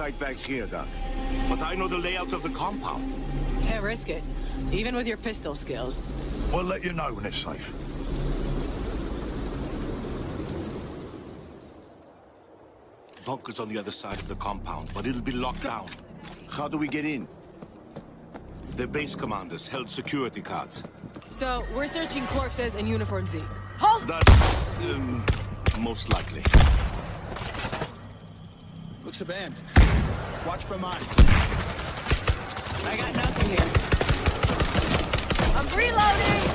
tight back here, Doc. But I know the layout of the compound. Can't risk it, even with your pistol skills. We'll let you know when it's safe. Bunker's on the other side of the compound, but it'll be locked down. How do we get in? The base commanders held security cards. So, we're searching corpses and Uniform Z. Hold! That's, most likely. Looks abandoned. Watch for mine. I got nothing here. I'm reloading!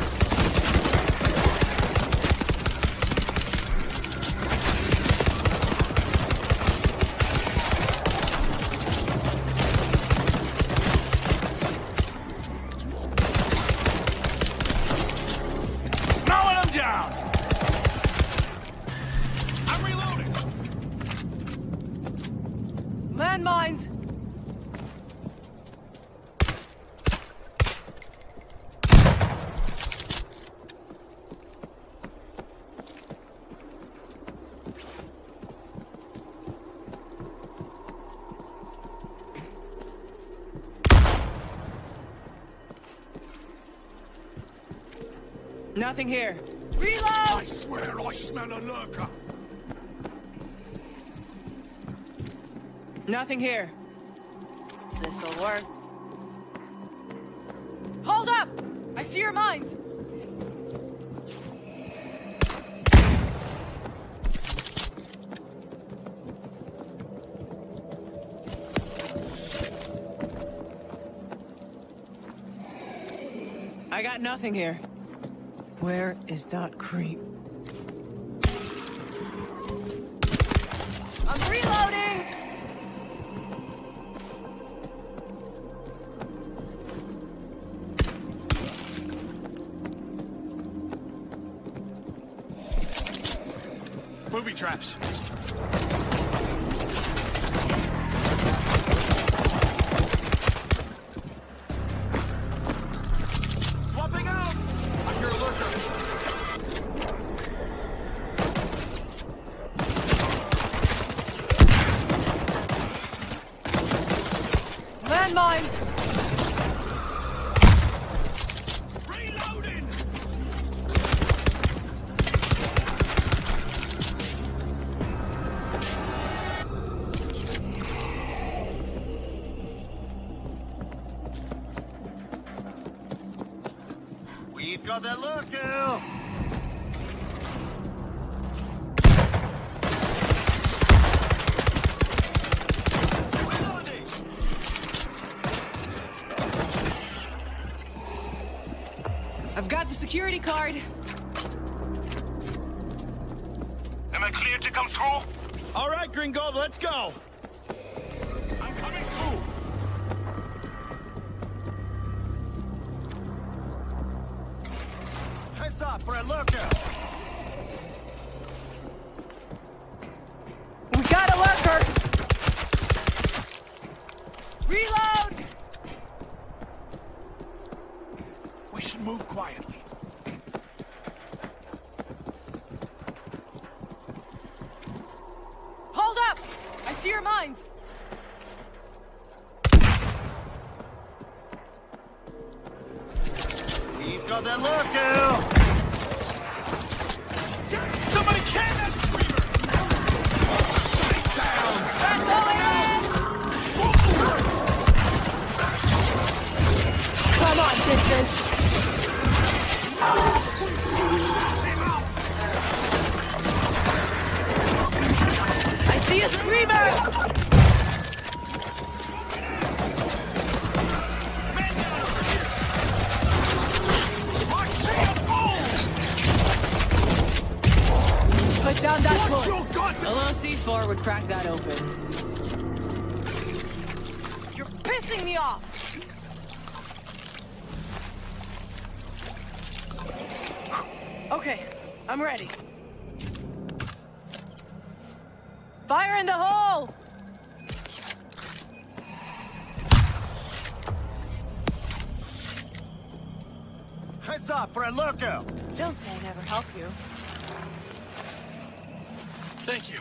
Nothing here. Reload! I swear I smell a lurker. Nothing here. This'll work. Hold up! I see your mines. I got nothing here. Where is Dot Creek? I'm reloading! Booby traps. That look, girl. I've got the security card. Am I cleared to come through? All right, Gringold, let's go. Don't say I never help you. Thank you.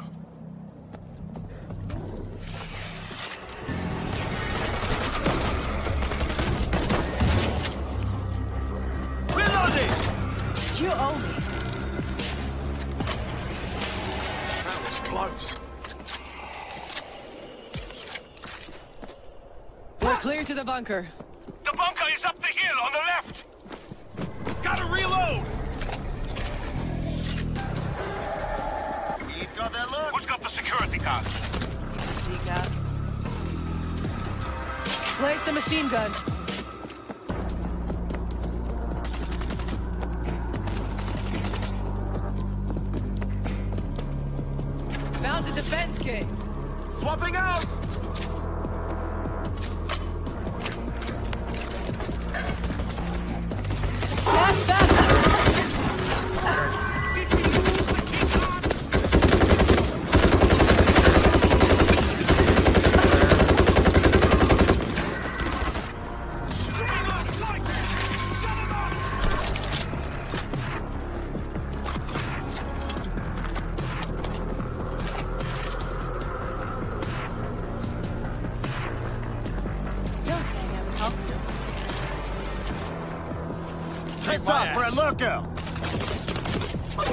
You owe me. That was close. We're clear to the bunker. The bunker is up the hill on the left. Gotta reload. You've got that look. Who's got the security card? Sneak out. Place the machine gun. Found the defense gate. Swapping out. Stop for a lookout! All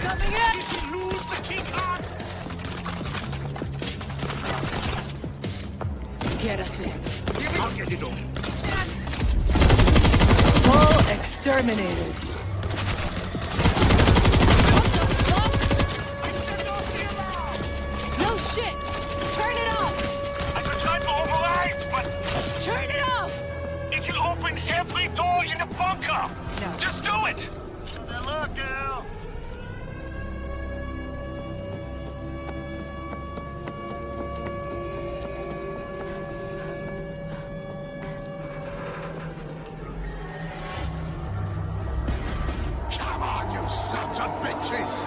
coming in! Did you lose the key card? Get us in. I'll get it over. All exterminated. What the fuck? No shit! Turn it off! Turn it off! It'll open every door in the bunker! No. Just do it! Good luck, girl! Come on, you sons of bitches!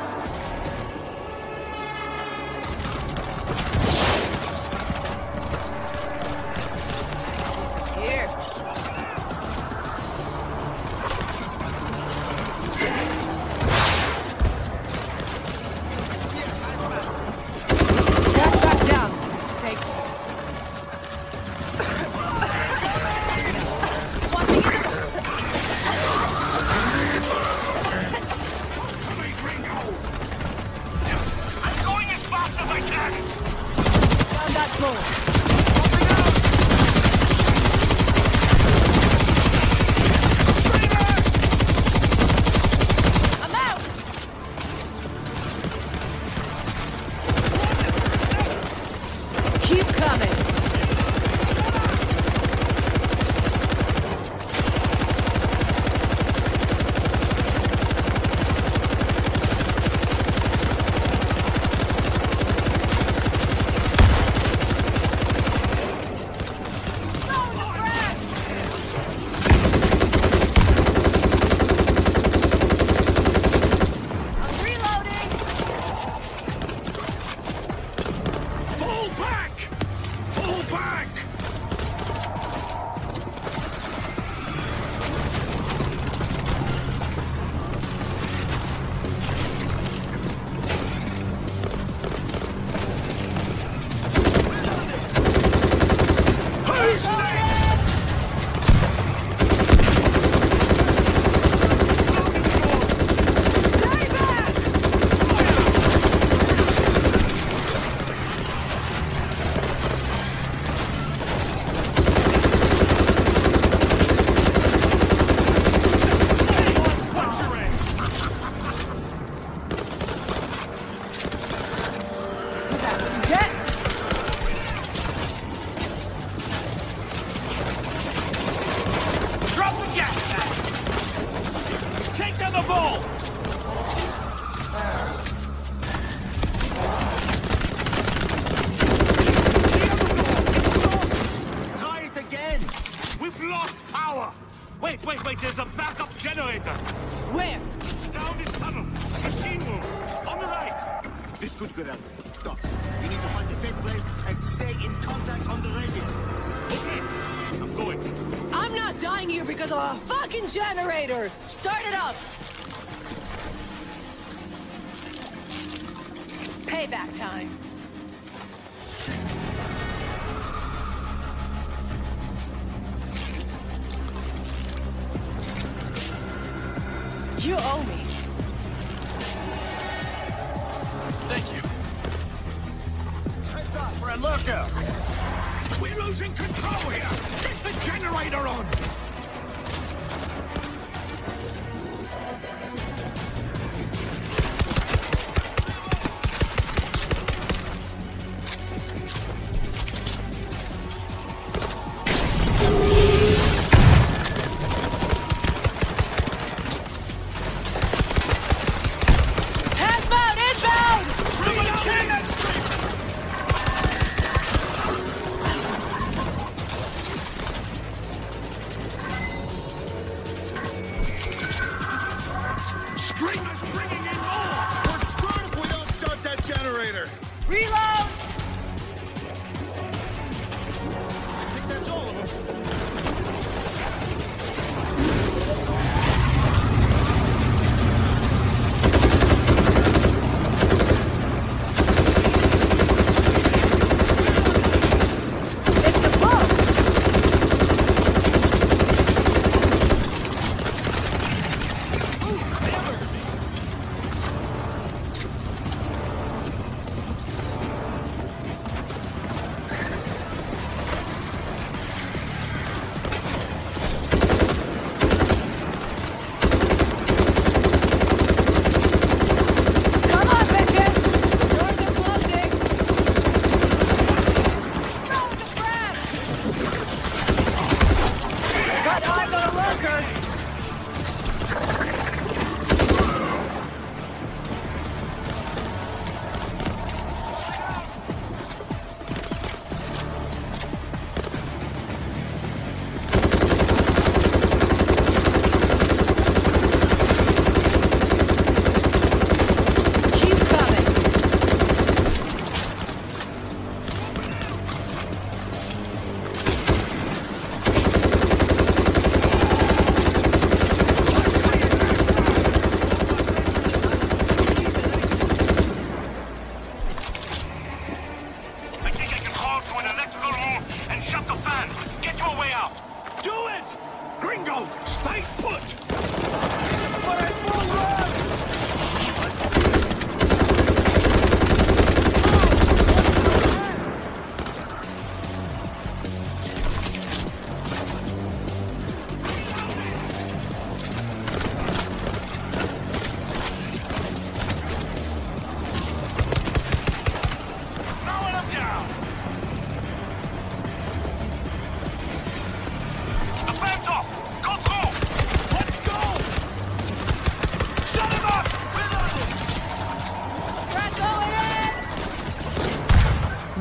There's a backup generator! Where? Down this tunnel! Machine room! On the right! This could go down. Stop. You need to find a safe place and stay in contact on the radio. Okay! I'm going. I'm not dying here because of a fucking generator! Start it up! Payback time. You owe me. Thank you. Heads up, we're on lookout. We're losing control here. Get the generator on.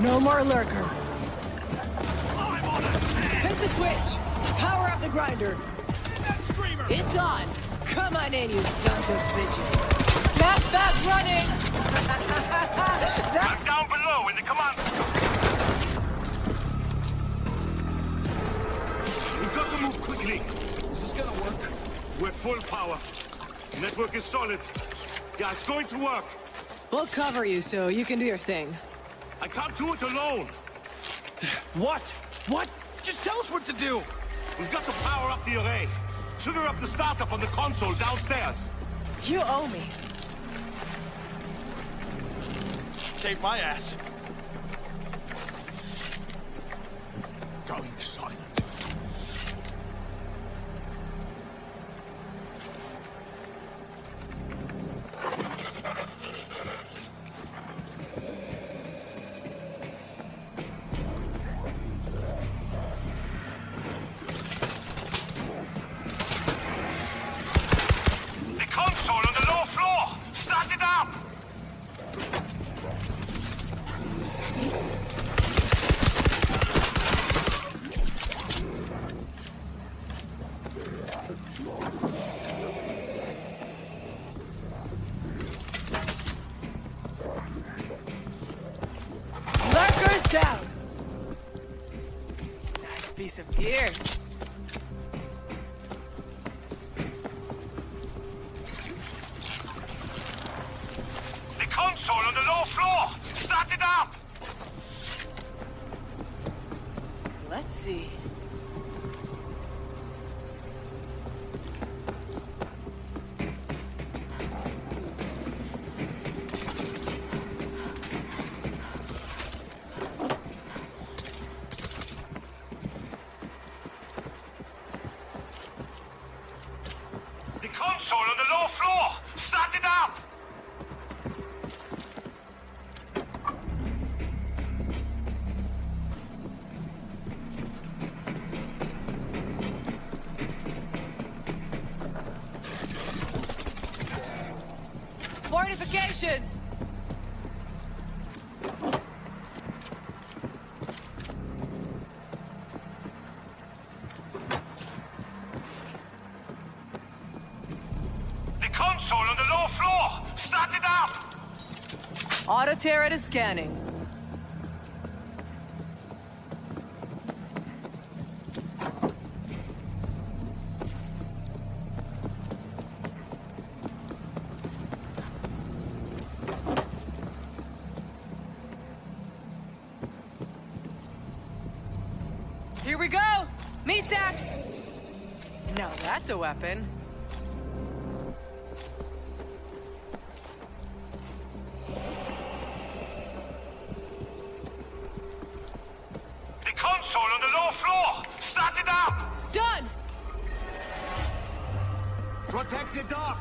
No more lurker. I'm on it. Hit the switch. Power up the grinder. That screamer. It's on. Come on in, you sons of bitches. That's that running. I'm down below in the command. We've got to move quickly. This is gonna work. We're full power. The network is solid. Yeah, it's going to work. We'll cover you so you can do your thing. I can't do it alone! What? What? Just tell us what to do! We've got to power up the array. Trigger up the startup on the console downstairs. You owe me. Save my ass. Going silent. fortifications! The console on the lower floor! Start it up! Auto turret is scanning. A weapon. The console on the lower floor! Start it up! Done! Protect the dock!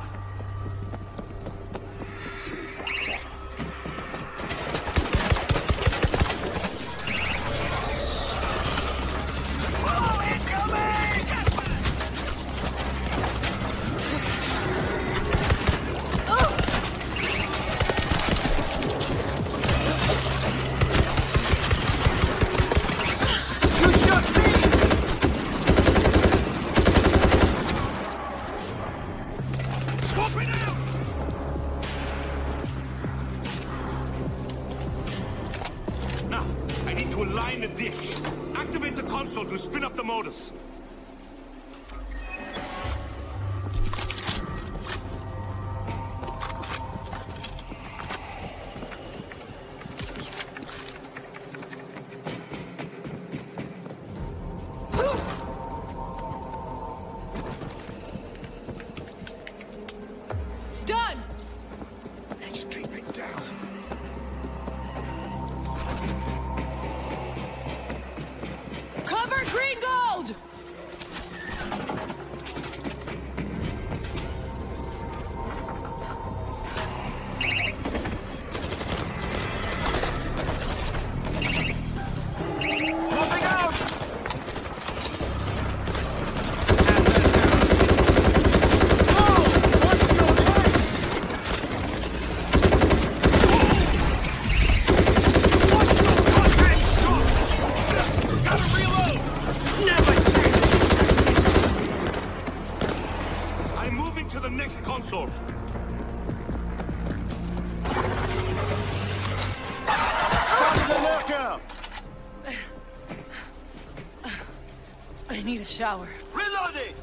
Shower. Reloading!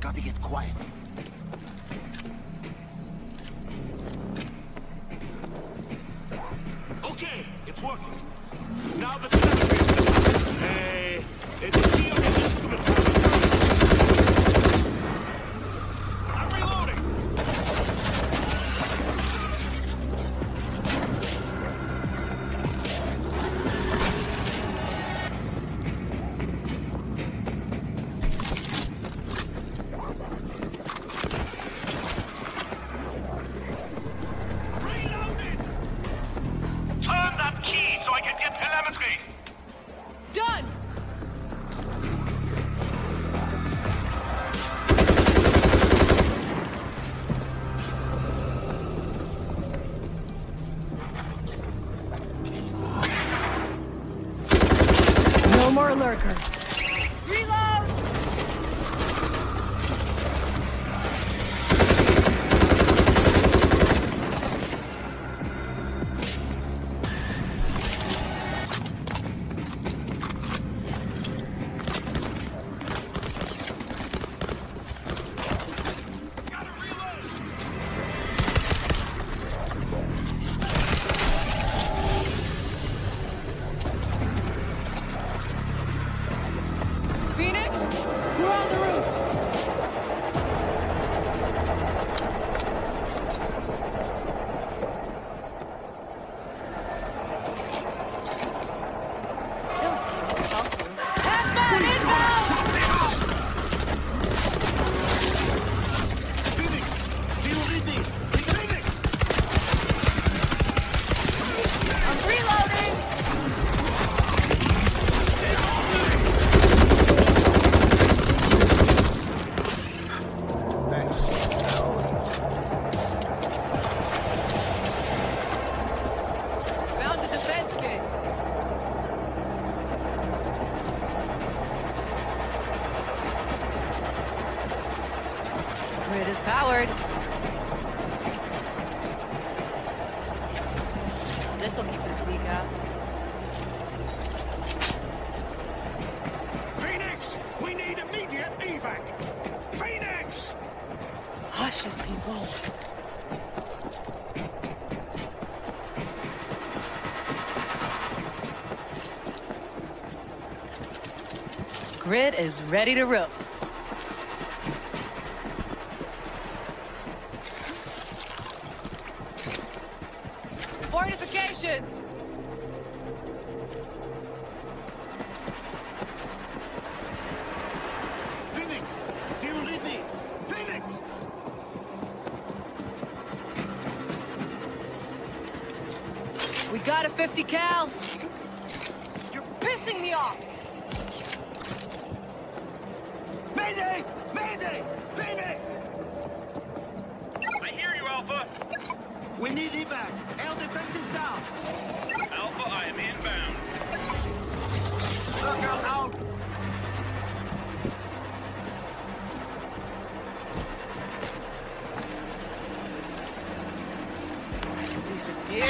Gotta get quiet. Grid is powered. This'll keep the sneak out. Phoenix! We need immediate evac! Phoenix! Hush it, people. Grid is ready to roast. Fortifications! Phoenix! Do you lead me? Phoenix! We got a 50 cal! You're pissing me off! Mayday! Mayday! Phoenix! I hear you, Alpha. We need evac. Air defense is down. Alpha, I am inbound. Look out! Nice piece of gear.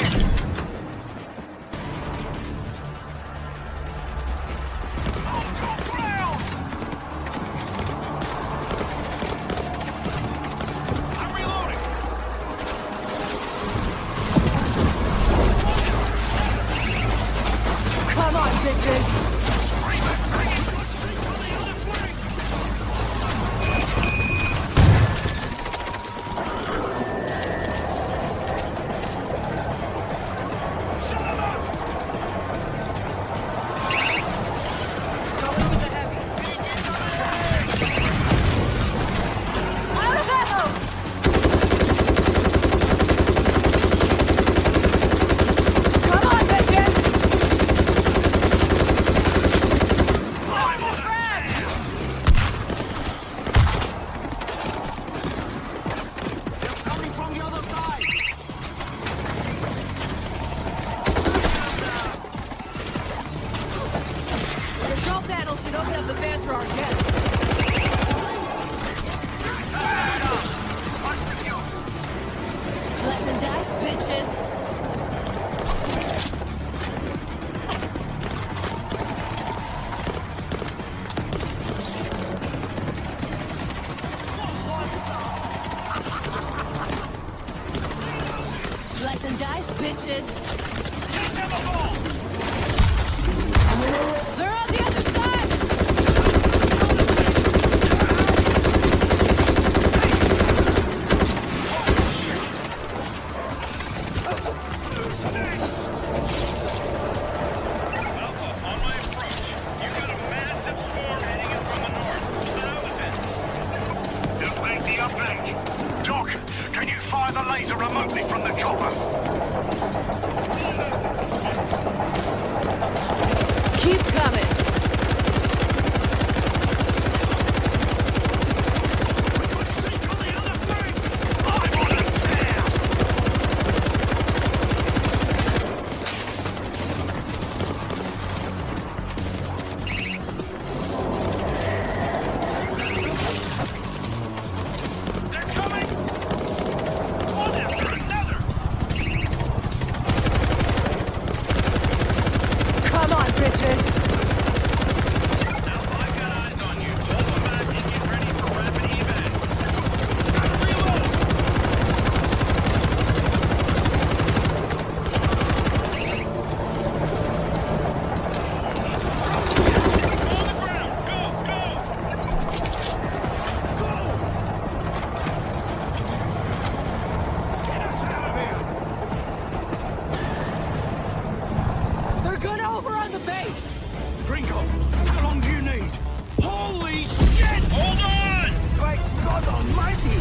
Almighty!